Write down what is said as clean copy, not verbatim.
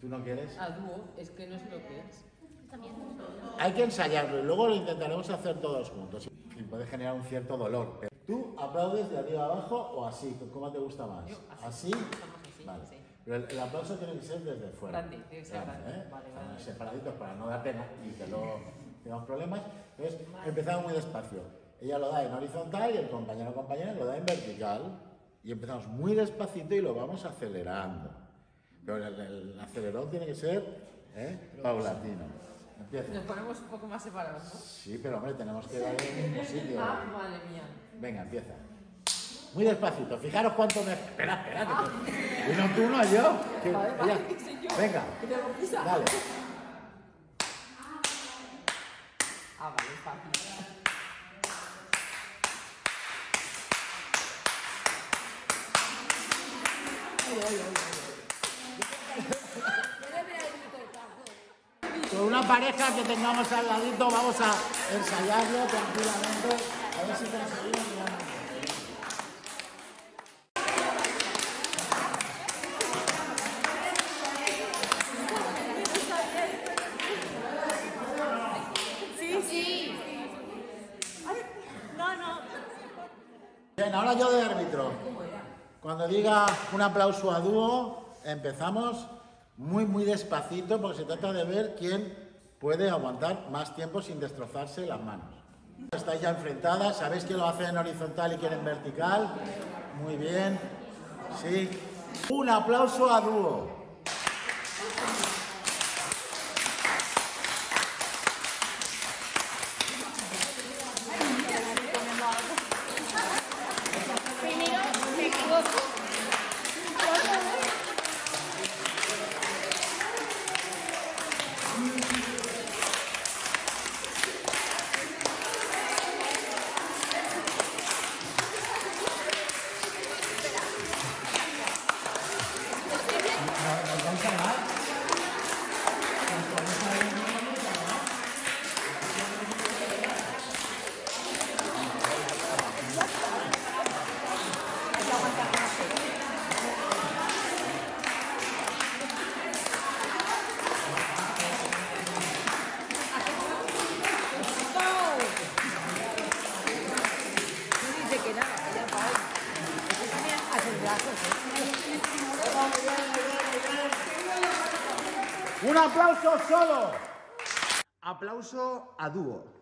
¿Tú no quieres? A dúo, es que no sé lo que es. Hay que ensayarlo y luego lo intentaremos hacer todos juntos. Y puede generar un cierto dolor. Pero ¿tú aplaudes de arriba abajo o así? ¿Cómo te gusta más? Yo, así. ¿Así? Así, vale. Sí. Pero el aplauso tiene que ser desde fuera. Grande, debe ser grande, ¿eh? Vale, vale. Separaditos para no dar pena y que luego tengamos problemas. Entonces, empezamos muy despacio. Ella lo da en horizontal y el compañero o compañera lo da en vertical. Y empezamos muy despacito y lo vamos acelerando. Pero el acelerón tiene que ser, ¿eh?, paulatino. Empieza. Nos ponemos un poco más separados, ¿no? Sí, pero hombre, tenemos que dar en el mismo sitio. Ah, madre mía. Venga, empieza. Muy despacito. Fijaros cuánto me... Espera, espera. Ah. Que... Y no tú, no yo. Que... Vale, yo. Venga. Que tengo prisa. Dale. Ah, vale, fácil. Con una pareja que tengamos al ladito vamos a ensayarlo tranquilamente, a ver si conseguimos. Bien, ahora yo de árbitro. Cuando diga un aplauso a dúo, empezamos muy despacito, porque se trata de ver quién puede aguantar más tiempo sin destrozarse las manos. Estáis ya enfrentadas, ¿sabéis que lo hacen en horizontal y quién en vertical? Muy bien, sí. Un aplauso a dúo. Un aplauso solo. Aplauso a dúo.